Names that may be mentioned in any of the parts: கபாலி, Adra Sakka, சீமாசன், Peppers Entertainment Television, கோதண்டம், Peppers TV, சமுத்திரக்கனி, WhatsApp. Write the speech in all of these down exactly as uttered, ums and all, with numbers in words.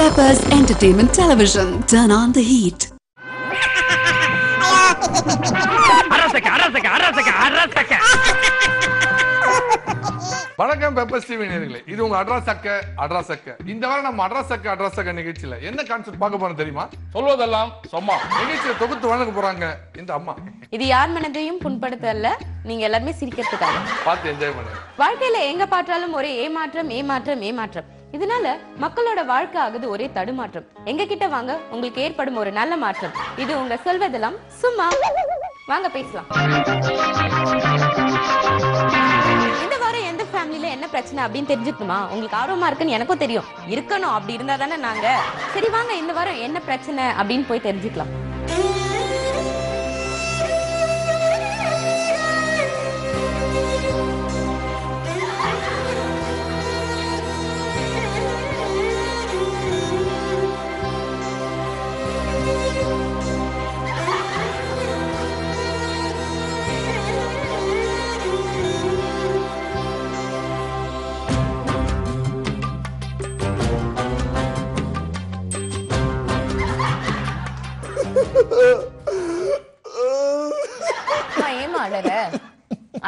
Peppers Entertainment Television. Turn on the heat. Adra Sakka, Adra Sakka, Adra Sakka, Adra Sakka. வணக்கம் Peppers TV நேயர்களே. இது உங்க அட்ரா சக்க அட்ரா சக்க. இந்த வாரம் நம்ம அட்ரா சக்க அட்ரா சக்க நிகழ்ச்சியில என்ன கான்செப்ட் பார்க்க போறோம் தெரியுமா? சொல்வதெல்லாம் சும்மா. நிகழ்ச்சியை தொகுத்து வழங்க போறாங்க இந்த அம்மா. இது யார் மனதையும் புண்படுத்தல, நீங்க எல்லாரும் சிரிக்கிறதுக்காக. பார்த்து என்ஜாய் பண்ணுங்க. வாழ்க்கையில எங்க பார்த்தாலும் ஒரே ஏமாற்றம் ஏமாற்றம் ஏமாற்றம். இதனால மக்களோட வாழ்க்கை ஆகுது ஒரே தடுமாற்றம். எங்க கிட்ட வாங்க, உங்களுக்கு ஏற்படும் ஒரு நல்ல மாற்றம். இது உங்க சொல்வதெல்லாம் சும்மா. வாங்க பேசலாம். என்ன பிரச்சனை அப்படின்னு தெரிஞ்சுக்கணுமா? உங்களுக்கு ஆர்வமா இருக்குன்னு எனக்கும் தெரியும், இருக்கணும். அப்படி இருந்தா தானே நாங்க சரி. வாங்க இந்த வாரம் என்ன பிரச்சனை அப்படின்னு போய் தெரிஞ்சுக்கலாம்.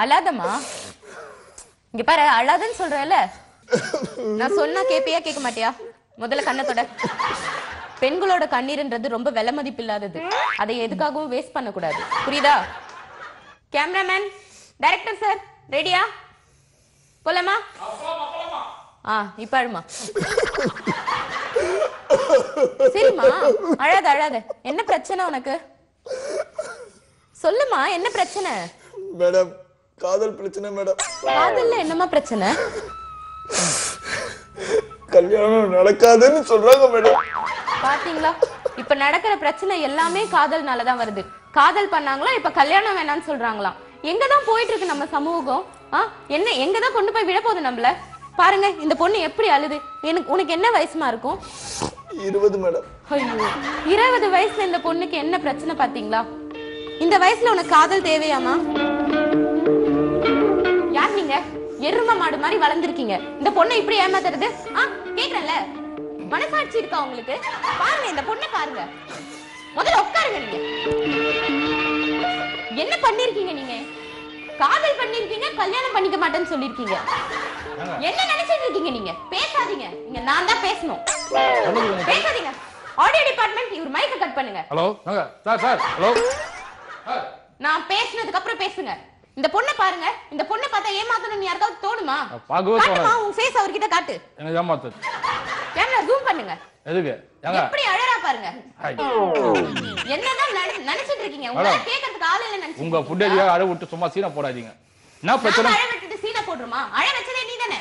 அழாதமா, இங்க பாரு, அழாதன்னு சொல்றேன்ல. நான் சொன்னா கேப்பியா கேட்க மாட்டியா? முதல்ல கண்ணத்தோட பெண்களோட கண்ணீர்ன்றது ரொம்ப விலை மதிப்பு இல்லாதது. அதை எதுக்காகவும் வேஸ்ட் பண்ண கூடாது, புரியுதா? கேமராமேன், டைரக்டர் சார், ரெடியா போலாமா? ஆ, இப்ப அழுமா. சரிம்மா, அழாத அழாத. என்ன பிரச்சனை உனக்கு? சொல்லுமா, என்ன பிரச்சனை? மேடம், காதல் பிரச்சனை. மேடம், காதல்ல என்னமா பிரச்சனை? கல்யாணம் நடக்காதுன்னு சொல்றாங்க மேடம். பாத்தீங்களா, இப்ப நடக்கிற பிரச்சனை எல்லாமே காதல்னால தான் வருது. காதல் பண்ணாங்களா, இப்ப கல்யாணம் வேணாம்னு சொல்றாங்களா? எங்கதான் போயிட்டு இருக்கு நம்ம சமூகம்? ஆ, என்ன எங்கதான் கொண்டு போய் விட போகுது நம்மள? பாருங்க, இந்த பொண்ணு எப்படி அழுது. எனக்கு உனக்கு என்ன வயசுமா இருக்கும்? இருபது மேடம். இருபது வயசுல இந்த பொண்ணுக்கு என்ன பிரச்சனை? பாத்தீங்களா, இந்த வயசுல உனக்கு காதல் தேவையாமா? யார் நீங்க? எரும மாடு மாதிரி வளர்ந்துருக்கீங்க. இந்த பொண்ணை இப்படி ஏமாத்துறது? ஆ, கேக்குறேன்ல, மனசாட்சி இருக்கா உங்களுக்கு? பாருங்க இந்த பொண்ணை பாருங்க. முதல்ல உட்காருங்க. நீங்க என்ன பண்ணிருக்கீங்க? நீங்க காதல் பண்ணிருக்கீங்க, கல்யாணம் பண்ணிக்க மாட்டேன்னு சொல்லிருக்கீங்க. என்ன நினைச்சிட்டு இருக்கீங்க நீங்க? பேசாதீங்க. இங்க நான் தான் பேசணும். பேசாதீங்க. ஆடியோ டிபார்ட்மெண்ட், இவர் மைக்க கட் பண்ணுங்க. Hello sir, sir hello. நான் பேசினதுக்கு அப்புறம் பேசுங்க. இந்த பொண்ணை பாருங்க. இந்த பொண்ணை பார்த்தா ஏமாத்தணும்னு யாருக்காவது தோணுமா? பாக்குமா? உன் ஃபேஸ் அவர்கிட்ட காட்டு. என்ன ஏமாத்துது? கேமரா ஜூம் பண்ணுங்க. எதுக்கு? எப்படி அழறா பாருங்க. என்னதான் நினைச்சிட்டு இருக்கீங்க? உங்களை கேக்கிறதுக்கு ஆளே இல்ல நினைச்சீங்க. உங்க ஃபுட்டேஜியா அழ விட்டு சும்மா சீனா போடாதீங்க. என்ன பிரச்சனை? அழ விட்டுட்டு சீனா போடுறமா? அழ வெச்சதே நீதானே.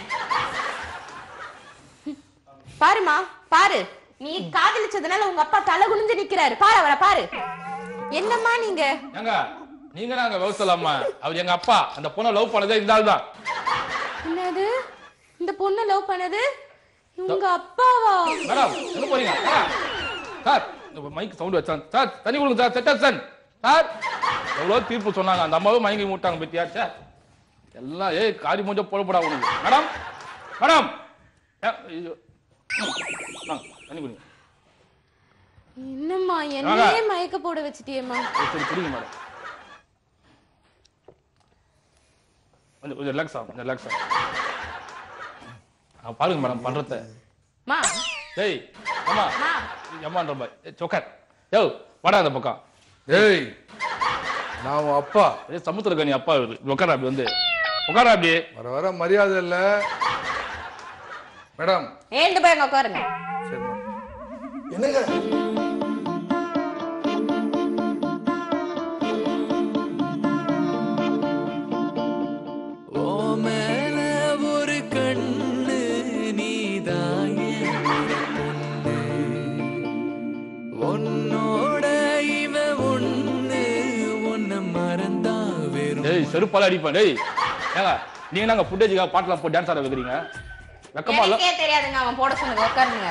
பாருமா, பாரு. நீ காதலிச்சதனால உங்க அப்பா தலை குனிஞ்சு நிக்கிறாரு. பாரு அவரை பாரு. என்னம்மா நீங்க? ஏங்க, நீங்க நாங்க வௌசலம்மா. அவர் எங்க அப்பா. அந்த பொண்ண லவ் பண்ணதே இந்தால தான். என்னது? இந்த பொண்ண லவ் பண்ணது உங்க அப்பாவா? மேடம், என்ன போறீங்க? சார், மைக் சவுண்ட் வச்சான். சார், தண்ணி குடுங்க சார். செட்டப்சன் சார், எவ்வளவு தீர்ப்பு சொன்னாங்க. அந்த அம்மாவை மயங்கி மூட்டாங்க பத்தியா சார். எல்லாம் ஏய் காரி மூஞ்ச போடப்படா உங்களுக்கு. மேடம், மேடம், தண்ணி குடுங்க. என்னம்மா, என்னையே மயக்க போட வச்சிட்டியேம்மா. சரி புரியுங்க மேடம். கொஞ்சம் கொஞ்சம் ரிலாக்ஸ் ஆகும், ரிலாக்ஸ் ஆகும். பாருங்க மேடம் பண்றத. அம்மா டேய், அம்மா அம்மான்ற பாய். ஏய் சோக்கர், ஏய் வாடா அந்த பக்கம். ஏய், நான் உன் அப்பா. ஏய் சமுத்திரக்கனி அப்பா இவரு. உட்காரா அப்படி வந்து. உட்காரா அப்படி. வர வர மரியாதை இல்ல. மேடம் ஏந்து போய் உட்காருங்க. சரி என்னங்க? செருப்பால அடிப்பேன். டேய் ஏங்க, நீங்க நாங்க ஃபுட்டேஜ்க்காக பாட்டலாம் போட்டு டான்ஸ் ஆட வைக்கிறீங்க. வெக்கமா இல்ல? எனக்கே தெரியாதுங்க அவன் போட சொன்னது. உட்காருங்க.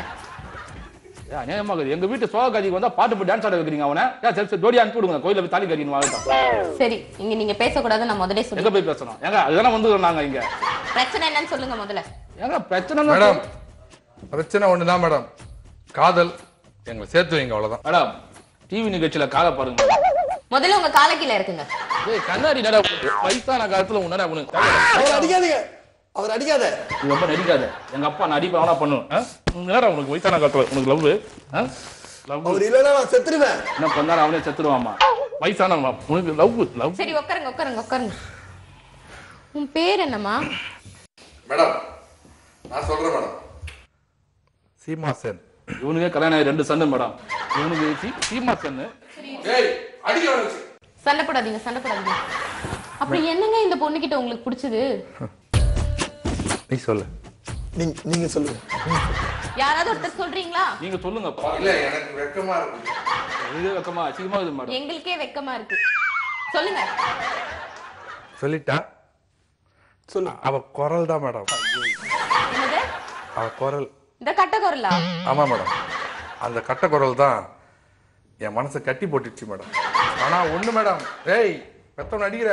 ஏ அநியாயமா இருக்குது. எங்க வீட்டு சோகாதிக்கு வந்தா பாட்டு போட்டு டான்ஸ் ஆட வைக்கிறீங்க அவனை. ஏ சரி சரி, ஜோடியா அனுப்பிடுங்க. கோயில போய் தாலி கட்டின்னு வாங்கலாம். சரி, இங்க நீங்க பேசக்கூடாது. நான் முதலே சொல்லுங்க. எங்க போய் பேசணும்? ஏங்க அதுதானே வந்து நாங்க இங்க. பிரச்சனை என்னன்னு சொல்லுங்க முதல்ல. ஏங்க பிரச்சனை மேடம். பிரச்சனை ஒண்ணுதான் மேடம். காதல் எங்களை சேர்த்து வைங்க அவ்வளவுதான். மேடம் டிவி நிகழ்ச்சியில காலை பாருங்க. முதல்ல உங்க காலக்கில இருக்குங்க. டேய் கண்ணாடி நடா பைசான காலத்துல உன்னடா உன அவர் அடிக்காதீங்க. அவர் அடிக்காத. நீ ரொம்ப நடிக்காத. எங்க அப்பா நான் அடிப்பாவனா பண்ணுவேன். உன்னடா உங்களுக்கு பைசான காலத்துல உங்களுக்கு லவ். லவ் அவர் இல்லனா நான் செத்துடுவேன். நான் கொன்னார அவனே செத்துடுவாமா. பைசான உங்களுக்கு லவ் லவ். சரி உட்காருங்க உட்காருங்க உட்காருங்க. உன் பேர் என்னம்மா? மேடம் நான் சொல்றேன் மேடம். சீமாசன். இவனுக்கே கல்யாணம் ஆகி ரெண்டு சண்டை மேடம். இவனுக்கு சீமாசன். டேய் அடிங்க அவனுக்கு. சண்டை போடாதீங்க சண்டை போடாதீங்க. அப்ப என்னங்க இந்த பொண்ணு கிட்ட உங்களுக்கு பிடிச்சது? நீ சொல்லு. நீங்க நீங்க சொல்லுங்க. யாராவது ஒருத்தர் சொல்றீங்களா? நீங்க சொல்லுங்க. இல்ல எனக்கு வெக்கமா இருக்கு. இதுவே வெக்கமா சீமா இது மேடம். எங்களுக்கே வெக்கமா இருக்கு. சொல்லுங்க. சொல்லிட்டா? சொல்லு. அவ குரல் தான் மேடம். என்னது? அவ குரல். இந்த கட்ட குரலா? ஆமா மேடம். அந்த கட்ட குரல் தான் என் மனசை கட்டி போட்டுச்சு மேடம். ஆனா ஒண்ணு மேடம், ஏய் பெத்தவன் அடிக்கிற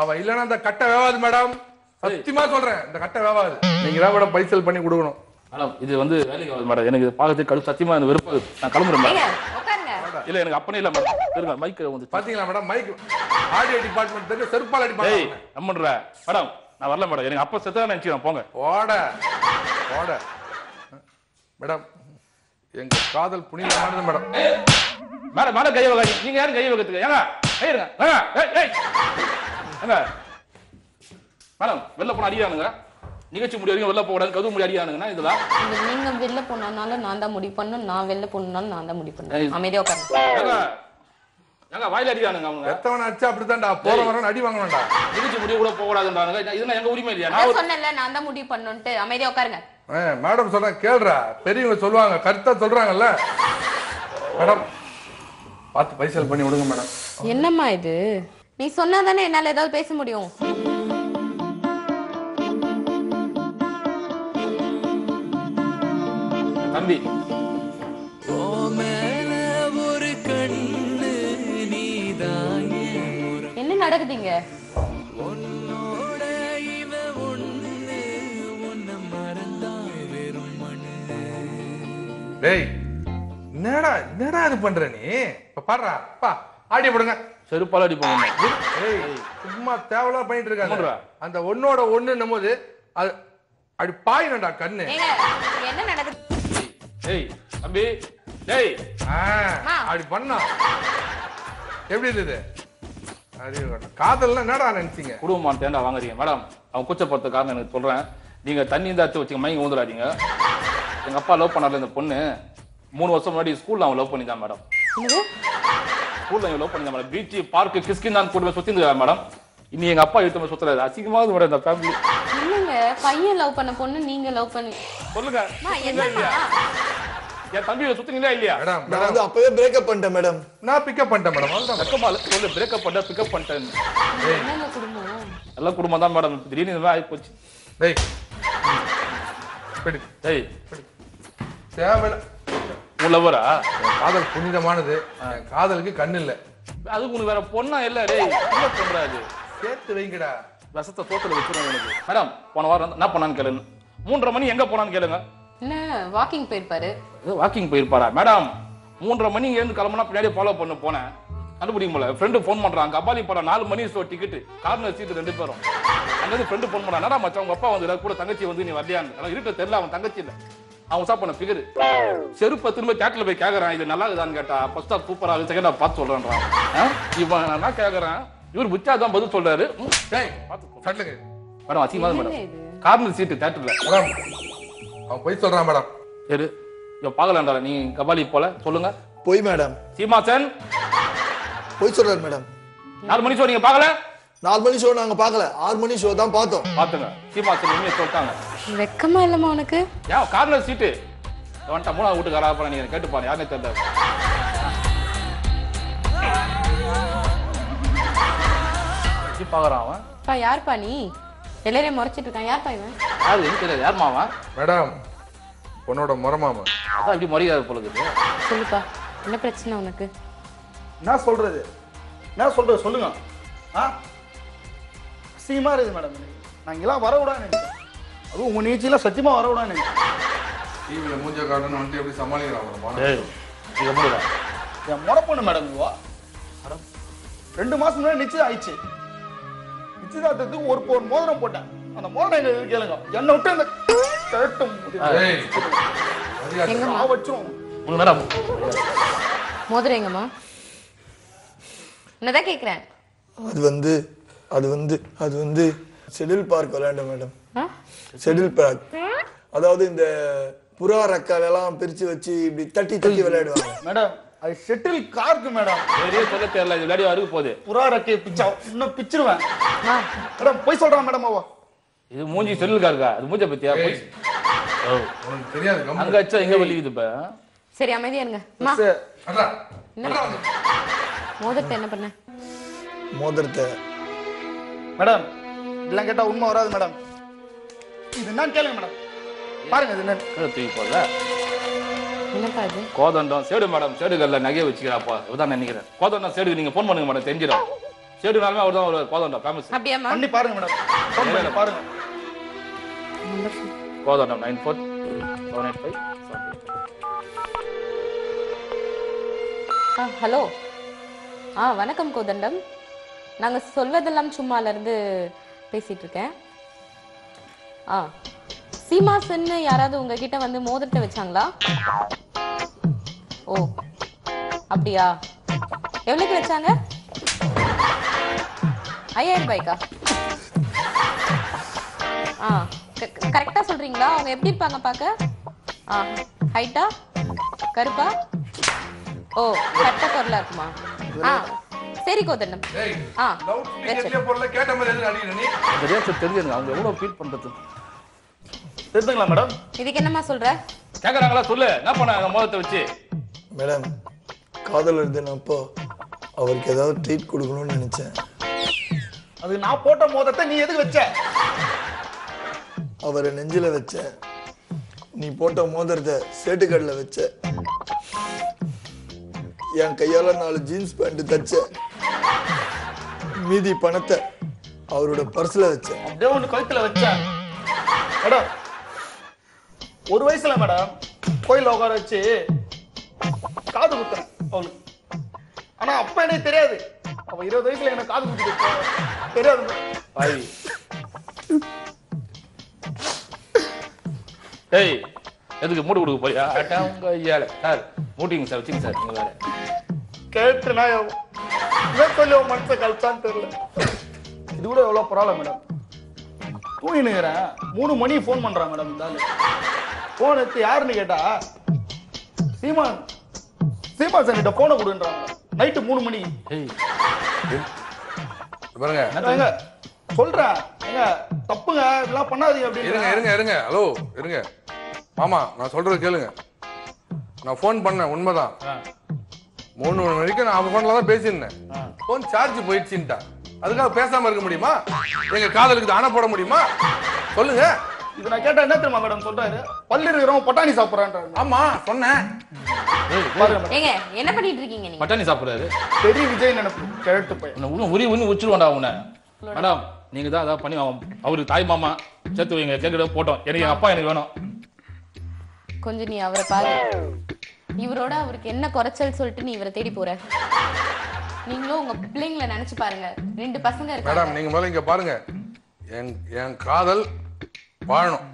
அவ இல்லைன்னா அந்த கட்டை வேவாது மேடம். சத்தியமா சொல்றேன் இந்த கட்டை வேவாது. நீங்க தான் மேடம் பைசல் பண்ணி கொடுக்கணும். மேடம் இது வந்து வேலைக்கு ஆகாது மேடம். எனக்கு பார்க்கறதுக்கு கடும் சத்தியமா எனக்கு விருப்பம். நான் கிளம்புறேன் மேடம். உட்காருங்க. இல்ல எனக்கு அப்பனே இல்ல மேடம். இருங்க மைக் வந்து பாத்தீங்களா மேடம்? மைக் ஆடியோ டிபார்ட்மென்ட் தெரிஞ்ச செருப்பால் அடிப்பாங்க. ஏய் நம்மன்ற மேடம் நான் வரல மேடம். எனக்கு அப்ப செத்தா நினைச்சுக்கிறேன். போங்க. ஓட ஓட மேடம். எங்க காதல் புனிதமானது மேடம். மேடம் மேடம் கை வகை. நீங்க யாரும் கை வகத்துக்கு ஏங்க கையிருங்க. மேடம் வெளில போன அடியானுங்க. நிகழ்ச்சி முடிய வரைக்கும் வெளில போடாது. கதவு முடிய அடியானுங்கன்னா இதெல்லாம் நீங்க வெளில போனால நான் தான் முடிவு பண்ணணும். நான் வெளில போனாலும் நான் தான் முடிவு பண்ணேன். அமைதியா உட்காருங்க. ஏங்க வாயில அடியானுங்க. அவங்க எத்தவனை அடிச்சு அப்படித்தான்டா போற வரணும் அடி வாங்கணும்டா. நிகழ்ச்சி முடிய கூட போகக்கூடாதுன்றானுங்க. இதெல்லாம் எங்க உரிமை இல்லையா? நான் சொன்னேன்ல நான் தான் முடிவு பண்ணணும்ட்டு. அமைதியா உட்காருங்க. மேடம் சொல்ற கேள்றா பெரியவங்க சொல்லுவாங்க கரெக்டா சொல்றாங்கல்ல மேடம். பார்த்து பைசல் பண்ணி விடுங்க மேடம். என்னம்மா இது? நீ சொன்னாதானே என்னால ஏதாவது பேச முடியும். தம்பி என்ன நடக்குதுங்க? டேய் என்னடா என்னடா இது பண்ற நீ? இப்ப பாடுறா பா ஆடி போடுங்க செருப்பால் ஆடி போடுங்க. ஏய் சும்மா தேவலா பண்ணிட்டு இருக்காங்க. அந்த ஒன்னோட ஒண்ணுன்னும் போது அது அப்படி பாயினடா கண்ணு. என்ன நடக்குது? ஏய் தம்பி டேய் அப்படி பண்ணா எப்படி இருந்தது? அது காதல்னா என்னடா நினைச்சீங்க? குடும்பமான தேண்டா வாங்குறீங்க மேடம். அவன் கூச்சப்படுத்த காரணம் எனக்கு சொல்றேன். நீங்க தண்ணி தாச்சு வச்சுங்க மயங்க ஊந்துடாதீங்க. எங்க அப்பா லவ் பண்ணார்ல இந்த பொண்ணு. மூணு வருஷம் முன்னாடி ஸ்கூல்ல அவன் லவ் பண்ணிதான் மேடம். ஸ்கூல்ல அவன் லவ் பண்ணிதான் மேடம். பீச்சு பார்க்கு கிஸ்கின் தான் கூட்டு சுத்தி இருந்தா மேடம். இனி எங்க அப்பா எடுத்து சுத்துறாரு. அசிங்கமாவது மேடம் இந்த ஃபேமிலி. இல்லங்க பையன் லவ் பண்ண பொண்ணு நீங்க லவ் பண்ணி சொல்லுங்க. என் தம்பியை சுத்தினீங்களா இல்லையா? நான் வந்து அப்பவே பிரேக்அப் பண்ணிட்டேன் மேடம். நான் பிக்கப் பண்ணிட்டேன் மேடம். அதான் வெக்கமா இல்ல சொல்லு. பிரேக்அப் பண்ண பிக்கப் பண்ணிட்டேன். என்னங்க குடும்பம் எல்லாம் குடும்பம் தான் மேடம். திடீர்னு இதுவே ஆகி போச்சு. டேய் படி டேய் படி தேவல உலவரா. காதல் புனிதமானது. காதலுக்கு கண்ணு இல்ல. அதுக்கு உனக்கு வேற பொண்ணா இல்ல? டேய் என்ன சொல்றாரு? சேர்த்து வைங்கடா. ரசத்தை தோத்துல வச்சிருங்க எனக்கு. மேடம் போன வாரம் என்ன பண்ணான்னு கேளுங்க. மூன்றரை மணி எங்க போனான்னு கேளுங்க. என்ன வாக்கிங் போயிருப்பாரு? வாக்கிங் போயிருப்பாரா மேடம்? மூன்றரை மணி இருந்து கிளம்புனா பின்னாடி ஃபாலோ பண்ண போனேன். கண்டுபிடிக்க முடியல. ஃப்ரெண்டு ஃபோன் பண்றாங்க. கபாலி போற நாலு மணி ஷோ டிக்கெட் கார்னர் சீட் ரெண்டு பேரும். அதாவது ஃப்ரெண்டு ஃபோன் பண்ணா நான் மச்சான் உங்க அப்பா வந்து கூட தங்கச்சி வந்து நீ வரலையான்னு. அதான் இருக்க தெரியல. அவன் தங்கச்சி இல்ல அவன் சாப் பண்ண பிகரு. செருப்பை திரும்ப தேட்டர்ல போய் கேட்கறான் இது நல்லா இருக்குதான்னு கேட்டா ஃபர்ஸ்ட் ஆஃப் சூப்பரா இருக்கு செகண்ட் ஆஃப் பார்த்து சொல்றான்றான். இவன் நான் கேட்கறான் இவர் புச்சா தான் பதில் சொல்றாரு. மேடம் அசிங்கமா மேடம். கார்னர் சீட்டு தேட்டர்ல அவன் போய் சொல்றான் மேடம். சரி இவன் பார்க்கலான்றான். நீ கபாலி போல சொல்லுங்க போய் மேடம். சீமாசன் போய் சொல்றாரு மேடம். நாலு மணி ஷோ நீங்க பார்க்கல? நாலு மணி ஷோ நாங்க பார்க்கல. ஆறு மணி ஷோ தான் பார்த்தோம். பாத்துங்க சீமாசன் உண்மையை சொல்லிட்டாங்க. வெக்கமா இல்லமா உனக்கு? ஏன் கார்னர் சீட்டு அவன்கிட்ட மூணாவது வீட்டுக்கு அழகா போன நீங்க கேட்டுப்பாரு. யாருமே தெரியல. பாக்குறான் அவன். யாருப்பா நீ? எல்லாரையும் முறைச்சிட்டு இருக்கான். யாருப்பா இவன்? யாரு எனக்கு தெரியாது. யார் மாமா? மேடம் உன்னோட முறை மாமா. அதான் இப்படி முறையாது போல இருக்குது. சொல்லுப்பா என்ன பிரச்சனை உனக்கு? நான் சொல்றது நான் சொல்றது சொல்லுங்க. ஆ சீமா இருக்குது மேடம். நாங்கெல்லாம் வரவிடாது. அதுவும் உங்க நீச்சலாம் சத்தியமா வரவிடாது. டிவியில் மூஞ்ச காட்டுன்னு வந்துட்டு எப்படி சமாளிக்கிறான் என் முறப்பண்ணு மேடம். இவா ரெண்டு மாசம் முன்னாடி நிச்சயம் ஆயிடுச்சு. நிச்சயதார்த்தத்துக்கு ஒரு ஒரு மோதிரம் போட்டேன். அந்த மோதிரம் எங்க கேளுங்க, என்னை விட்டு அந்த மோதிரங்கம்மா என்னதான் கேட்குறேன். அது வந்து அது வந்து அது வந்து செடில் பார்க் விளையாண்ட மேடம். செடில் பார்க் அதாவது இந்த புறா ரக்கால் எல்லாம் பிரிச்சு வச்சு இப்படி தட்டி தட்டி விளையாடுவாங்க மேடம். அது செட்டில் கார்க்கு மேடம். பெரிய சொல்ல தெரியல, இது விளையாடி வரைக்கும் போகுது. புறா ரக்கையை பிச்சா இன்னும் பிச்சிருவேன் மேடம். போய் சொல்றான் மேடம். அவ இது மூஞ்சி செட்டில் கார்க்கா? அது மூஞ்ச பத்தியா உனக்கு தெரியாது. அங்க வச்சா எங்க வலிக்குது இப்ப? சரி அமைதியா இருங்க. மோதிரத்தை என்ன பண்ண? மோதிரத்தை மேடம் இதெல்லாம் கேட்டா உண்மை வராது மேடம். இது என்னன்னு கேளுங்க மேடம். பாருங்க இது என்னன்னு தூக்கி போடல. என்னப்பா இது? கோதண்டம் சேடு மேடம். சேடுகள்ல நகையை வச்சுக்கிறாப்பா இவதான் நினைக்கிறேன். கோதண்டம் சேடுக்கு நீங்க போன் பண்ணுங்க மேடம், தெரிஞ்சிடும். சேடுனாலுமே அவர் தான் ஒரு கோதண்டம் ஃபேமஸ். அப்படியே பண்ணி பாருங்க மேடம், பாருங்க. கோதண்டம் nine four seven eight five seven. Hello, ஆ வணக்கம் கோதண்டம். நாங்கள் சொல்வதெல்லாம் சும்மாலேருந்து பேசிகிட்டு இருக்கேன். ஆ சீமாசன்னு யாராவது உங்ககிட்ட வந்து மோதிரத்தை வச்சாங்களா? ஓ அப்படியா? எவ்வளோக்கு வச்சாங்க? ஐயாயிரம் ரூபாய்க்கா? ஆ கரெக்டாக சொல்கிறீங்களா? அவங்க எப்படி இருப்பாங்க பார்க்க? ஆ ஹைட்டா, கருப்பா? ஓ கட்ட குரலாக இருக்குமா? ஆ சரி கோதண்டம். ஆ லவுட்ஸ்பீக்கர்ல போறல கேட்ட மாதிரி எதுக்கு அடிக்குற நீ? சரியா செட் தெரிஞ்சங்க. அவங்க எவ்வளவு ஃபீல் பண்றது தெரியுங்களா மேடம்? இதுக்கு என்னமா சொல்ற? கேக்குறாங்களா சொல்லு. என்ன பண்ணாங்க மோதிரத்தை வச்சு? மேடம் காதலர் தினப்போ அவருக்கு ஏதாவது ட்ரீட் கொடுக்கணும்னு நினைச்சேன். அது நான் போட்ட மோதிரத்தை நீ எதுக்கு வச்ச? அவரை நெஞ்சில வச்ச. நீ போட்ட மோதிரத்தை சேட்டுக்கடல வச்ச. என் கையால நாலு ஜீன்ஸ் பேண்ட் தச்ச. மீதி பணத்தை அவரோட பர்ஸ்ல வச்ச. அப்படியே ஒண்ணு கழுத்துல வச்ச மேடம். ஒரு வயசுல மேடம் கோயில உட்கார வச்சு காது குத்துறேன் அவனுக்கு. ஆனா அப்ப எனக்கு தெரியாது. அவன் இருபது வயசுல எனக்கு காது குத்து தெரியாது. டேய் எதுக்கு மூடு கொடுக்க போறியா? உங்க ஐயால சார் மூட்டிங்க சார், வச்சுங்க சார். உங்க வேலை கேட்டுனா கொஞ்சம் மனசை கழிச்சான்னு தெரியல. இது கூட எவ்வளோ பரவாயில்ல மேடம். தூங்கினுக்கிறேன் மூணு மணி ஃபோன் பண்ணுறான் மேடம். இருந்தாலும் ஃபோன் எடுத்து யாருன்னு கேட்டா சீமா சீமா சார் கிட்ட ஃபோனை கொடுன்றாங்க. நைட்டு மூணு மணி பாருங்க சொல்றேன். ஏங்க தப்புங்க, இதெல்லாம் பண்ணாதீங்க அப்படின்னு. இருங்க இருங்க ஹலோ இருங்க. ஆமா நான் சொல்றது கேளுங்க. நான் ஃபோன் பண்ணேன் உண்மைதான். மூணு மணி வரைக்கும் நான் அவன் ஃபோன்ல தான் பேசியிருந்தேன். ஃபோன் சார்ஜ் போயிடுச்சுட்டா அதுக்காக பேசாம இருக்க முடியுமா? எங்க காதலுக்கு தான போட முடியுமா? சொல்லுங்க. இது நான் கேட்டா என்ன தெரியுமா மேடம் சொல்றாரு? பல்லு இருக்கிறவன் பட்டாணி சாப்பிட்றான்றாரு. ஆமா சொன்னேன். ஏங்க என்ன பண்ணிட்டு இருக்கீங்க நீங்க? பட்டாணி சாப்பிட்றாரு பெரிய விஜய் நினைப்பு கேட்டு போய் இன்னும் உரி ஒன்று உச்சிருவாண்டா அவனை. மேடம் நீங்க தான் அதாவது பண்ணி அவருக்கு தாய் மாமா சேர்த்து வைங்க. கேட்க போட்டோம் எனக்கு எங்க அப்பா எனக்கு வேணும். கொஞ்சம் நீ அவரை பாரு. இவரோட அவருக்கு என்ன குறைச்சல் சொல்லிட்டு நீ இவரை தேடி போற? நீங்களும் உங்க பிள்ளைங்களை நினைச்சு பாருங்க. ரெண்டு பசங்க இருக்கு மேடம். நீங்க மேல இங்க பாருங்க. என் காதல் வாழணும்.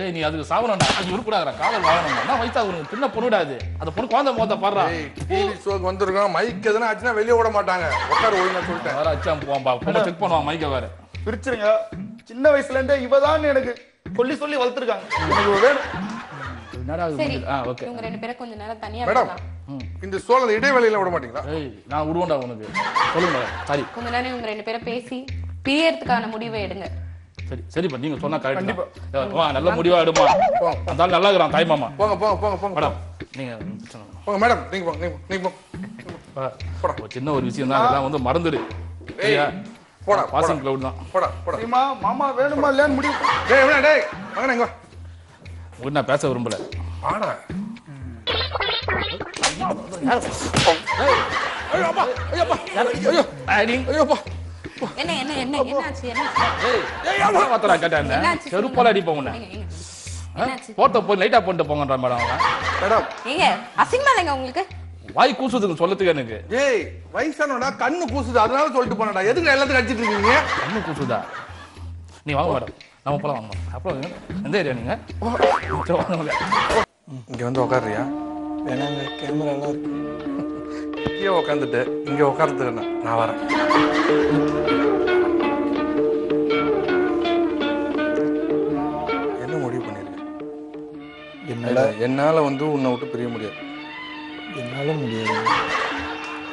ஏய் நீ அதுக்கு சாவணும்டா. அது உருப்படாதடா. காதல் வாழணும்டா. நான் வயசா ஒரு சின்ன பொண்ணுடாது. அந்த பொண்ணு குழந்தை மோத பாடுறா. டிவி ஷோக்கு வந்திருக்கோம். மைக் எதுனா ஆச்சுன்னா வெளியே விட மாட்டாங்க. உட்கார் ஒழுங்கா சொல்லிட்டேன். வேற அச்சாம் போம்பா. பொண்ணு செக் பண்ணுவா மைக்க வேற. பிரிச்சிருங்க. சின்ன வயசுல இருந்தே இவதான் எனக்கு சொல்லி சொல்லி வளர்த்துருக்காங்க. எனக்கு வேணும். முடிவை எடுங்க. நல்ல முடிவா எடுமா. நல்லா இருக்கிறான் தாய் மாமா. போங்க போங்க போங்க போங்க மேடம். நீங்க போங்க மேடம். நீங்க சின்ன ஒரு விஷயம் தான். அதெல்லாம் வந்து மறந்துடு. போடா பாசிங் கிளவுட் தான். போடா போடா மாமா வேணுமா இல்லையான்னு முடிவு. டேய் வேணா டேய் மகனே இங்க வா. உன்ன பேச விரும்பல. ஆடா ஐயோ அப்பா ஐயோ அப்பா ஐயோ அடி ஐயோ அப்பா. என்ன என்ன என்ன என்னாச்சு? என்ன ஏய் ஏய் அப்பா வா தரங்கடா. என்ன செருப்பால அடி போவுன. போட்டோ போய் லைட்டா போட்டு போங்கன்ற மேடம். மேடம் நீங்க அசிங்கமா இல்லைங்க உங்களுக்கு? வாய் கூசுதுன்னு சொல்லத்துக்கு எனக்கு. ஏய் வயசானோடா கண்ணு கூசுது, அதனால சொல்லிட்டு போனடா. எதுக்கு எல்லாத்துக்கும் அடிச்சிட்டு இருக்கீங்க? கண்ணு கூசுதா? நீ வாங்க மேடம், நம்ம போலாம் வாங்க. அப்புறம் எந்த ஏரியா நீங்க? இங்க வந்து உட்காருறியா? ஏன்னா இந்த கேமரா எல்லாம் இருக்கு. இங்கே உட்காந்துட்டு இங்கே உட்காந்துருக்கேண்ணா, நான் வரேன். என்ன முடிவு பண்ணியிருக்கேன்? என்னால என்னால் வந்து உன்னை விட்டு பிரிய முடியாது. என்னால முடியாது.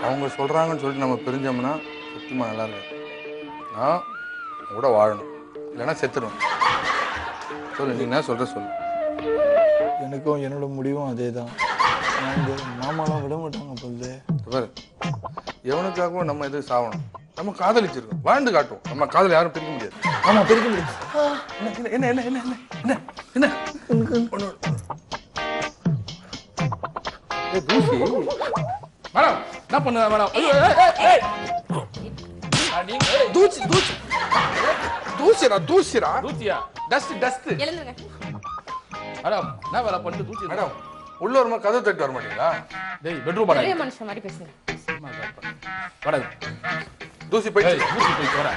அவங்க சொல்கிறாங்கன்னு சொல்லிட்டு நம்ம பிரிஞ்சோம்னா சுத்தமாக நல்லா இருக்கு. நான் கூட வாழணும், இல்லைன்னா செத்துடும். சொல்லு, நீ என்ன சொல்கிற சொல்லு. எனக்கும் என்னோட முடிவும் அதே தான். மாமாலாம் விட மாட்டாங்க போது. எவனுக்காகவும் நம்ம எதுவும் சாகணும். நம்ம காதலிச்சிருக்கோம், வாழ்ந்து காட்டுவோம். நம்ம காதல் யாரும் பிரிக்க முடியாது. ஆமா பிரிக்க முடியாது. என்ன என்ன என்ன என்ன என்ன மேடம் என்ன பண்ணுங்க மேடம்? தூசி தூசி தூசிரா தூசிரா தூசியா டஸ்ட் டஸ்ட் மேடம் என்ன வேலை பண்ணிட்டு தூசி மேடம்? உள்ள ஒரு கதை தட்டு வர மாட்டீங்களா? டேய் பெட்ரூம் பாடா. பெரிய மனுஷன் மாதிரி பேசுங்க. வாடா. தூசி போய் தூசி போய் வாடா.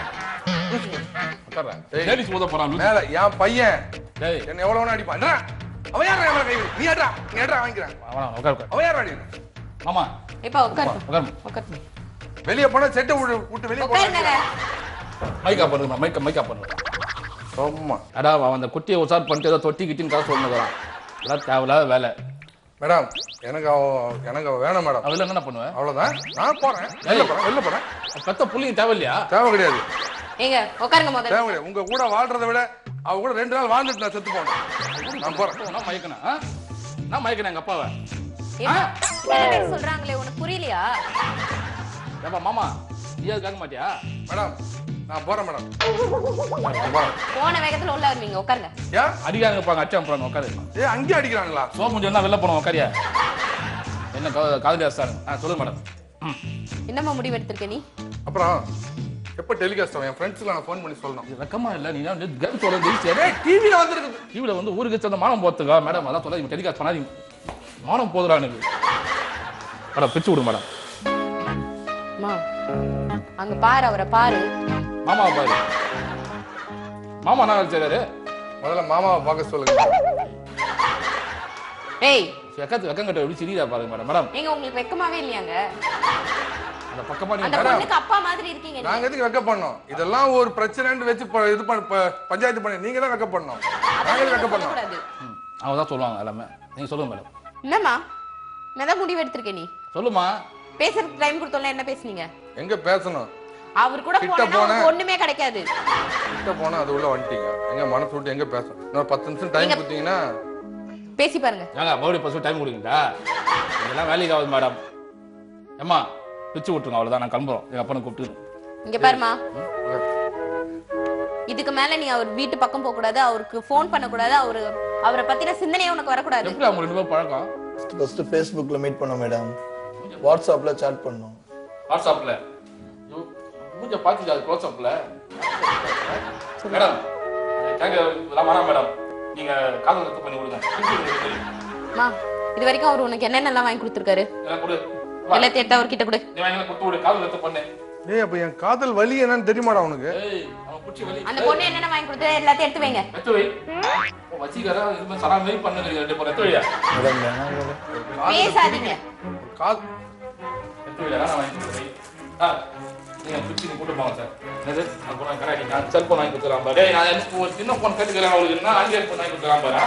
உட்கார்றா. டேய் டேய் சோத போறான். மேல என் பையன். டேய் என்ன எவ்வளவுனா அடிப்பான்டா. அவ யாரா நம்ம கை? நீ ஏடா? நீ ஏடா வாங்குறான். வாடா உட்கார் உட்கார். அவ யாரா அடி? மாமா. ஏப்பா உட்கார். உட்கார். உட்கார். வெளிய போனா செட்ட விட்டு வெளிய போடா. உட்காருங்க. மைக் ஆப் பண்ணுங்க. மைக் மைக் ஆப் பண்ணுங்க. ஆமா. அட அந்த குட்டியை உசார் பண்ணிட்டு ஏதோ தொட்டி கிட்டின்னு காசு சொன்னதுலாம். அட தேவலாத வேலை. மேடம் எனக்கு எனக்கு வேணாம் மேடம். அதில் என்ன பண்ணுவேன்? அவ்வளோதான், நான் போகிறேன். வெளில போகிறேன் வெளில போகிறேன். பெத்த பிள்ளைங்க தேவை இல்லையா? தேவை கிடையாது. ஏங்க உட்காருங்க முதல்ல. தேவை கிடையாது. உங்கள் கூட வாழ்கிறத விட அவங்க கூட ரெண்டு நாள் வாழ்ந்துட்டு நான் செத்து போனேன். நான் போகிறேன். நான் மயக்கணும் ஆ நான் மயக்கணும் எங்கள் அப்பாவை சொல்கிறாங்களே, உனக்கு புரியலையா? ஏப்பா மாமா நீ அது கேட்க மாட்டியா? மேடம் நான் போகிறேன் மேடம். போன வேகத்தில் உள்ள வருவீங்க. உட்காருங்க. ஏன் அடிக்கிறாங்க பாருங்க, அச்சா போகிறாங்க. உட்காரு. ஏ அங்கேயே அடிக்கிறாங்களா? சோம் கொஞ்சம் தான் வெளில போனோம். உட்காரியா என்ன காதலியாஸ் சார்? ஆ சொல்லுங்க மேடம். என்னம்மா முடிவு எடுத்திருக்க நீ? அப்புறம் எப்போ டெலிகாஸ்ட் ஆகும்? என் ஃப்ரெண்ட்ஸுக்கு நான் ஃபோன் பண்ணி சொல்லணும். வெக்கமா இல்லை நீ கேம் சொல்லுறது? சரி டிவியில் வந்துருக்கு. டிவியில் வந்து ஊருக்கு சேர்ந்த மானம் போத்துக்கா மேடம். அதான் சொல்ல டெலிகாஸ்ட் பண்ணாதீங்க, மானம் போதுடா எனக்கு. மேடம் பிரிச்சு விடு மேடம். அங்கே பாரு, அவரை பாரு. மாமாவை பாரு. மாமா என்ன வேலை செய்றாரு? முதல்ல மாமாவை பார்க்க சொல்லுங்க. ஏய் வெக்கத்து வெக்கங்கட்ட எப்படி சிரியா பாருங்க மேடம். மேடம் நீங்க உங்களுக்கு வெக்கமாவே இல்லையாங்க? அந்த பக்கமா நீங்க மேடம் உங்களுக்கு அப்பா மாதிரி இருக்கீங்க. நாங்க எதுக்கு வெக்க பண்ணோம்? இதெல்லாம் ஒரு பிரச்சனைன்னு வெச்சு இது பஞ்சாயத்து பண்ணி நீங்க தான் வெக்க பண்ணோம். நாங்க வெக்க பண்ண கூடாது. அவங்க தான் சொல்வாங்க எல்லாமே. நீங்க சொல்லுங்க மேடம். என்னம்மா மேடம் முடிவு எடுத்துர்க்க நீ? சொல்லுமா. பேசறதுக்கு டைம் கொடுத்தோம்ல, என்ன பேசுனீங்க? எங்க பேசணும்? அவர் கூட போனா ஒண்ணுமே கிடைக்காது. கிட்ட போனா அது உள்ள வந்துட்டீங்க. எங்க மனசு விட்டு எங்க பேசணும்? இன்னும் பத்து நிமிஷம் டைம் கொடுத்தீங்கன்னா பேசி பாருங்க. ஏங்க மறுபடியும் பசு டைம் கொடுங்கடா. இதெல்லாம் வேலைக்கு ஆகாது மேடம். அம்மா பிச்சு விட்டுருங்க அவ்வளவுதான். நான் கிளம்புறோம். எங்க அப்பனை கூப்பிட்டு இங்க பாருமா, இதுக்கு மேல நீ அவர் வீட்டு பக்கம் போக கூடாது, அவருக்கு போன் பண்ண கூடாது, அவரு அவரை பத்தின சிந்தனையே உனக்கு வரக்கூடாது. எப்படி அவங்க ரெண்டு பேரும் பழக்கம்? ஃபர்ஸ்ட் Facebookல மீட் பண்ணோம் மேடம். வாட்ஸ்அப்ல சாட் பண்ணோம். வாட்ஸ்அப்ல மூஞ்ச பாத்தியா? அது வாட்ஸ்அப்ல மேடம். தேங்க்யூ ராமனா மேடம். நீங்க கால் எடுத்து பண்ணி கொடுங்க. மா இது வரைக்கும் அவர் உங்களுக்கு என்ன என்ன வாங்கி கொடுத்திருக்காரு? எல்லாம் கொடு. எல்லாத்தையும் எடுத்து அவர் கிட்ட கொடு. நீ வாங்கி கொடுத்து கொடு. கால் எடுத்து பண்ணு. டேய் அப்ப என் காதல் வலி என்னன்னு தெரியுமாடா உனக்கு? ஏய் அவன் குச்சி வலி. அந்த பொண்ணு என்ன வாங்கி கொடுத்தா எல்லாத்தையும் எடுத்து வைங்க. எடுத்து வை. ஓ வச்சிகரா இது சரா மேல் பண்ணுங்க. ரெண்டு போற எடுத்து வையா. பேசாதீங்க. கால் எடுத்து வைடா. நான் வாங்கி கொடுத்தேன். ஆ நீங்க குச்சி போட்டு போங்க சார். என்னது அப்புறம் கரெக்ட். நான் செல் போன் வாங்கி கொடுத்துறேன் பாரு. டேய் நான் எனக்கு ஒரு சின்ன போன் கேட்டுக்கிறேன் அவங்களுக்கு. நான் ஆண்ட்ராய்ட் போன் வாங்கி கொடுத்துறேன் பாரு.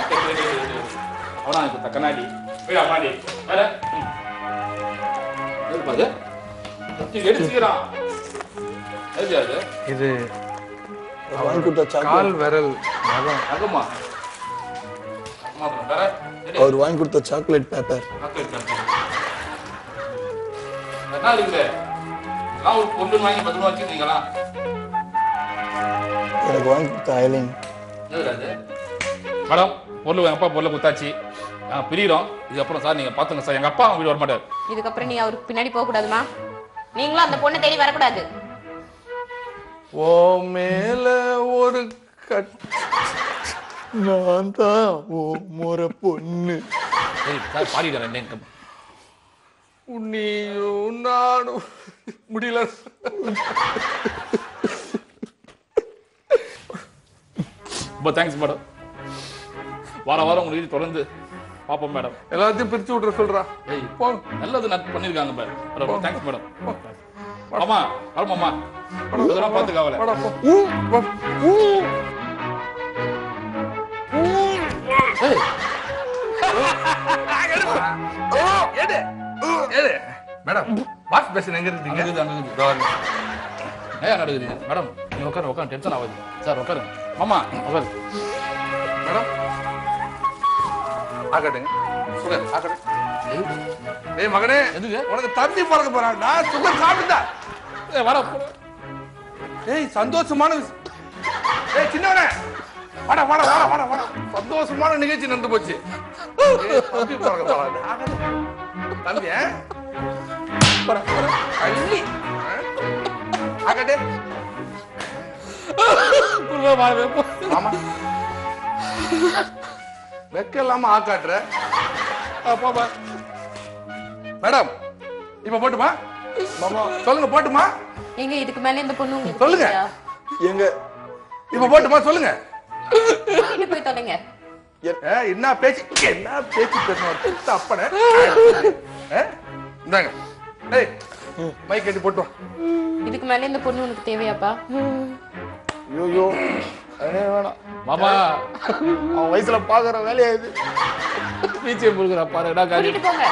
அவனா இப்போ தக்கனாடி போய் அம்மாடி வேற இது பாரு. இது எடுத்துக்கிறான். எது இது? அவன் கூட சாக்கால் விரல் நகம் நகமா மாத்திரம் வேற. அவர் வாங்கி கொடுத்த சாக்லேட் பேப்பர். சாக்லேட் பேப்பர் என்ன இருக்குது? நான் பொண்ணு வாங்கி பதில் வச்சிருக்கீங்களா? எனக்கு வாங்கி கொடுத்த ஐலின் மேடம் பொருள். எங்கள் அப்பா பொருளை கொடுத்தாச்சு. நாங்கள் பிரியிறோம். இதுக்கப்புறம் சார் நீங்கள் பார்த்துங்க சார். எங்கள் அப்பா அவங்க வீடு வரமாட்டார். இதுக்கப்புறம் நீ அவருக்கு பின்னாடி போகக்கூடாதுமா. நீங்களும் அந்த பொண்ணை தேடி வரக்கூடாது. ஓ மேலே ஒரு கட் நான் தான் ஓ மொர பொண்ணு. உன்னையும் நானும் முடியல. ரொம்ப தேங்க்ஸ் மேடம். வார வாரம் உங்களுக்கு தொடர்ந்து பாப்போம் மேடம். எல்லாத்தையும் பிரிச்சு விட்ற சொல்றா. நல்லது நான் பண்ணிருக்காங்க மேடம். Thanks madam. மாமா வரும் மாமா பாத்துக்காவல. மேடம் வாஷ் பேசின் எங்க இருக்கீங்க? மேடம் நீங்க உட்காரு உட்காரு, டென்ஷன் ஆகுது சார். உட்காரு மாமா உட்காரு. மேடம் ஆகட்டுங்க சுகர் ஆகட்டு. ஏய் மகனே எதுக்கு உனக்கு தம்பி பிறக்க போறாங்கடா. சுகர் சாப்பிட்டா வர. ஏய் சந்தோஷமான விஷயம். ஏய் சின்னவனே வாடா வாடா வாடா வாடா வாடா. சந்தோஷமான நிகழ்ச்சி நடந்து போச்சு. தம்பி பிறக்க போறாங்க தம்பி. மேடம் இப்ப போட்டுமா சொல்லுங்க. போட்டுமா எங்க இதுக்கு மேல இந்த பொண்ணு சொல்லுங்க எங்க இப்ப போட்டுமா சொல்லுங்க. என்ன பேச்சு என்ன பேச்சு பேசணும் அப்பனே. இந்தாங்க டேய் மைக் கட்டி போட்டு வா. இதுக்கு மேல இந்த பொண்ணு உங்களுக்கு தேவையாப்பா? ஐயோ அடே வேணாம் மாமா. அவ வயசுல பாக்குற வேலையா இது? பீச்சே புடுக்குற பாருடா காரி போங்க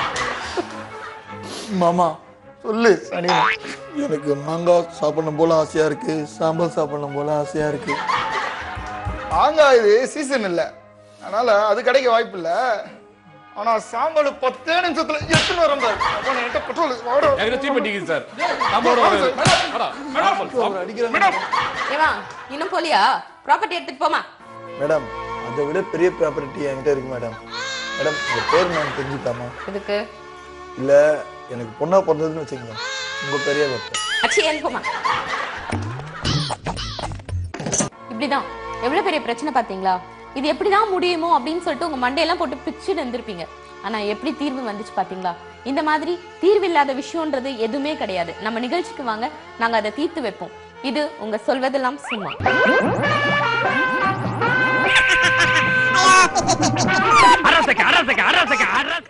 மாமா. சொல்லு சனி எனக்கு மாங்காய் சாப்பிடணும் போல ஆசையா இருக்கு, சாம்பார் சாப்பிடணும் போல ஆசையா இருக்கு. மாங்காய் இது சீசன் இல்லை, அதனால அது கிடைக்க வாய்ப்பு இல்லை. ஆனா சாம்பார் பத்தே நிமிஷத்துல எத்தனை வரும் பாரு. அப்ப நான் என்கிட்ட பெட்ரோல் வாடா. எனக்கு தீ பட்டிக்கு சார். சாம்பார் வாடா. வாடா. சாம்பார் அடிக்குற மேடம். ஏமா இன்னும் போலியா? ப்ராப்பர்ட்டி எடுத்துட்டு போமா. மேடம் அதை விட பெரிய ப்ராப்பர்ட்டி என்கிட்ட இருக்கு மேடம். மேடம் உங்க பேர் நான் தெரிஞ்சுக்கலாமா? எதுக்கு? இல்ல எனக்கு பொண்ணா பிறந்ததுன்னு வச்சுக்கோங்க. உங்க பெரிய வார்த்தை. அச்சி ஏன் போமா. இப்படிதான் எவ்வளவு பெரிய பிரச்சனை பாத்தீங்களா? இது எப்படிதான் முடியுமோ அப்படின்னு சொல்லிட்டு உங்க மண்டையெல்லாம் போட்டு பிச்சுன்னு இருந்திருப்பீங்க. ஆனா எப்படி தீர்வு வந்துச்சு பாத்தீங்களா? இந்த மாதிரி தீர்வு இல்லாத விஷயம்ன்றது எதுவுமே கிடையாது. நம்ம நிகழ்ச்சிக்கு வாங்க, நாங்க அதை தீர்த்து வைப்போம். இது உங்க சொல்வதெல்லாம் சும்மா. அரசக அரசக அரசக அரசக